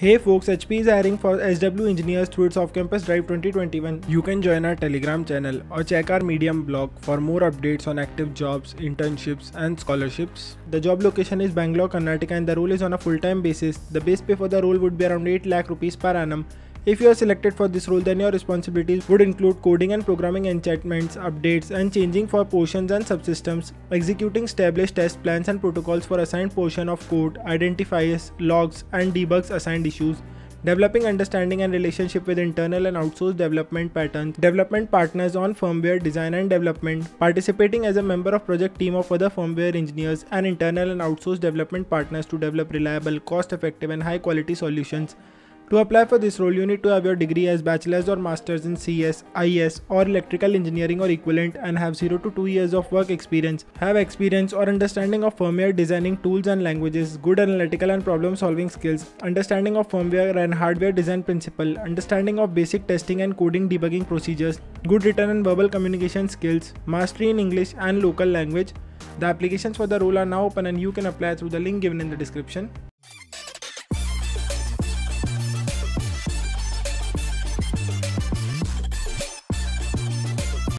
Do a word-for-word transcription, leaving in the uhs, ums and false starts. Hey folks, H P is hiring for S W engineers through its off-campus drive twenty twenty-one. You can join our Telegram channel or check our Medium blog for more updates on active jobs, internships and scholarships. The job location is Bangalore, Karnataka and the role is on a full-time basis. The base pay for the role would be around eight lakh rupees per annum. If you are selected for this role, then your responsibilities would include coding and programming enchantments, updates and changing for portions and subsystems, executing established test plans and protocols for assigned portion of code, identifiers, logs and debugs assigned issues, developing understanding and relationship with internal and outsourced development patterns, development partners on firmware design and development, participating as a member of project team of other firmware engineers and internal and outsourced development partners to develop reliable, cost-effective and high-quality solutions. To apply for this role, you need to have your degree as bachelor's or master's in C S, I S or electrical engineering or equivalent and have zero to two years of work experience, have experience or understanding of firmware designing tools and languages, good analytical and problem solving skills, understanding of firmware and hardware design principle, understanding of basic testing and coding debugging procedures, good written and verbal communication skills, mastery in English and local language. The applications for the role are now open and you can apply through the link given in the description.